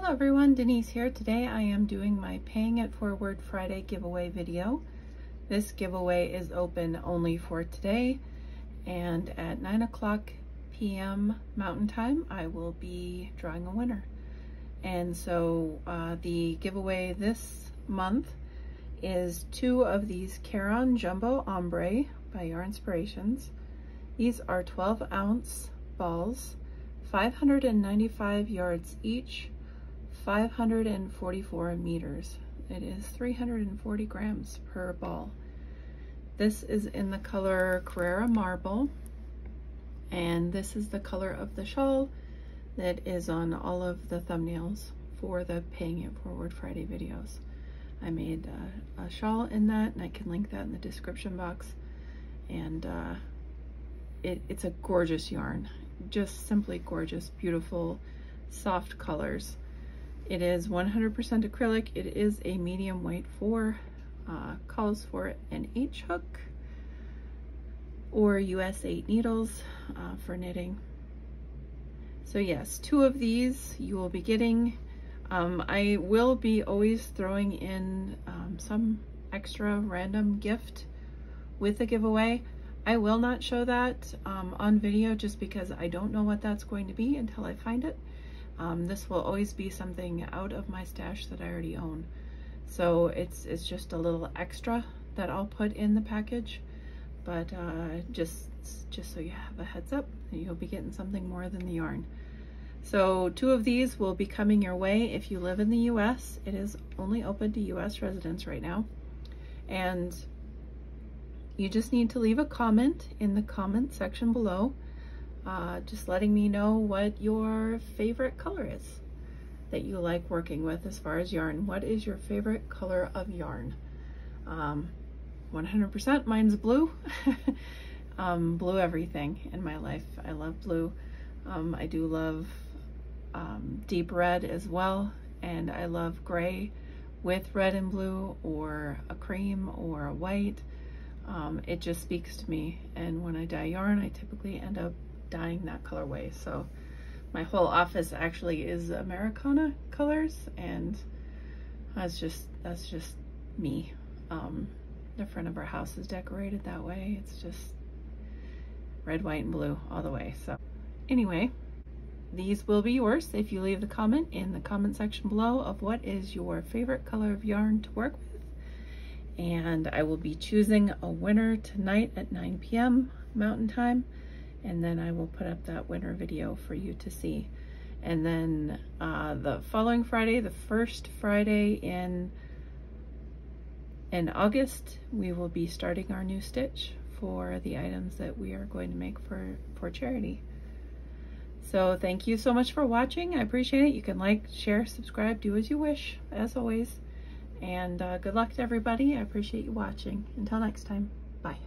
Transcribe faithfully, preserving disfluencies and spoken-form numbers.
Hello everyone, Denise here. Today I am doing my Paying It Forward Friday giveaway video. This giveaway is open only for today, and at nine o'clock p m Mountain Time I will be drawing a winner. And so uh, the giveaway this month is two of these Caron Jumbo Ombre by Yarn Inspirations. These are twelve ounce balls, five hundred ninety-five yards each, five hundred forty-four meters. It is three hundred forty grams per ball. This is in the color Carrera Marble, and this is the color of the shawl that is on all of the thumbnails for the Paying It Forward Friday videos. I made a, a shawl in that, and I can link that in the description box. And uh, it, it's a gorgeous yarn, just simply gorgeous, beautiful, soft colors. It is one hundred percent acrylic. It is a medium weight four, uh, calls for an H hook or U S eight needles uh, for knitting. So yes, two of these you will be getting. Um, I will be always throwing in um, some extra random gift with the giveaway. I will not show that um, on video just because I don't know what that's going to be until I find it. Um, this will always be something out of my stash that I already own. So it's, it's just a little extra that I'll put in the package. But uh, just, just so you have a heads up, you'll be getting something more than the yarn. So two of these will be coming your way if you live in the U S It is only open to U S residents right now. And you just need to leave a comment in the comment section below, uh, just letting me know what your favorite color is that you like working with as far as yarn. What is your favorite color of yarn? Um, one hundred percent mine's blue. um, blue everything in my life. I love blue. Um, I do love um, deep red as well, and I love gray with red and blue, or a cream or a white. Um, it just speaks to me, and when I dye yarn I typically end up dyeing that colorway. So my whole office actually is Americana colors, and that's just that's just me. Um, the front of our house is decorated that way. It's just red, white, and blue all the way. So anyway, these will be yours if you leave the comment in the comment section below of what is your favorite color of yarn to work with. And I will be choosing a winner tonight at nine p m Mountain Time, and then I will put up that winner video for you to see. And then uh, the following Friday, the first Friday in in August, we will be starting our new stitch for the items that we are going to make for, for charity. So thank you so much for watching. I appreciate it. You can like, share, subscribe, do as you wish, as always. And uh, good luck to everybody. I appreciate you watching. Until next time, bye.